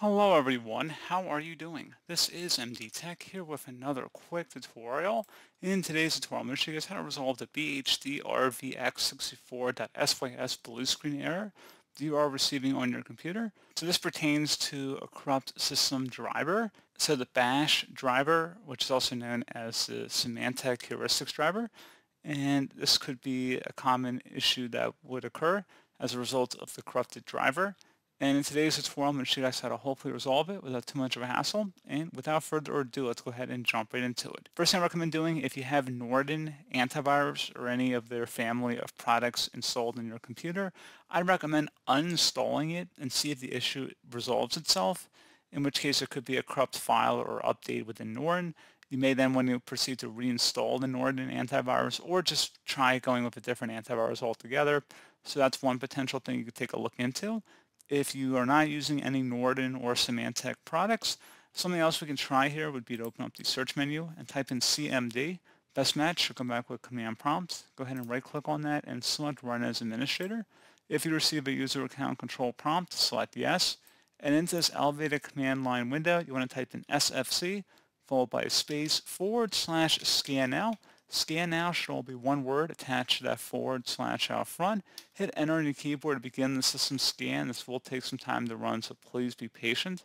Hello everyone, how are you doing? This is MD Tech here with another quick tutorial. In today's tutorial, I'm going to show you guys how to resolve the BHDRVX64.SYS blue screen error you are receiving on your computer. So this pertains to a corrupt system driver. So the bash driver, which is also known as the Symantec heuristics driver, and this could be a common issue that would occur as a result of the corrupted driver. And in today's tutorial, I'm going to show you guys how to hopefully resolve it without too much of a hassle. And without further ado, let's go ahead and jump right into it. First thing I recommend doing, if you have Norton Antivirus or any of their family of products installed in your computer, I'd recommend uninstalling it and see if the issue resolves itself, in which case it could be a corrupt file or update within Norton. You may then, when you proceed to reinstall the Norton Antivirus, or just try going with a different antivirus altogether. So that's one potential thing you could take a look into. If you are not using any Norton or Symantec products, something else we can try here would be to open up the search menu and type in CMD. Best match should come back with command prompt. Go ahead and right-click on that and select Run as Administrator. If you receive a user account control prompt, select Yes. And into this elevated command line window, you want to type in SFC, followed by a space, /scannow. Scan now should all be one word attached to that / out front. Hit enter on your keyboard to begin the system scan. This will take some time to run, so please be patient.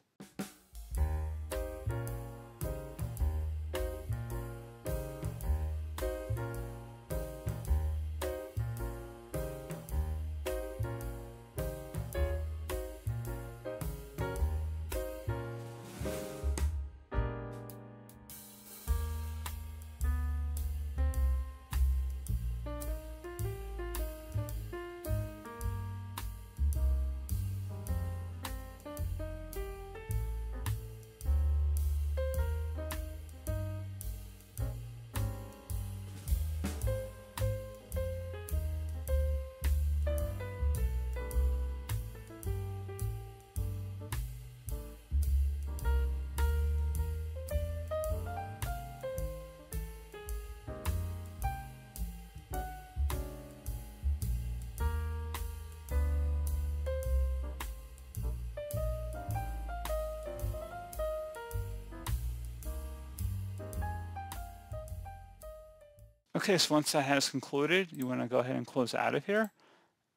Okay, so once that has concluded, you want to go ahead and close out of here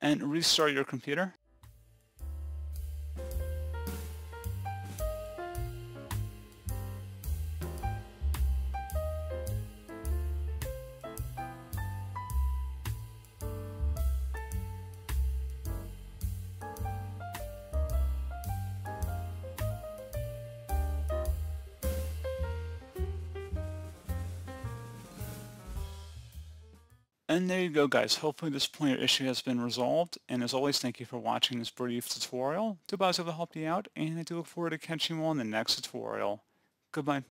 and restart your computer. And there you go, guys. Hopefully this pointer issue has been resolved. And as always, thank you for watching this brief tutorial. I hope I was able to help you out, and I do look forward to catching you all in the next tutorial. Goodbye.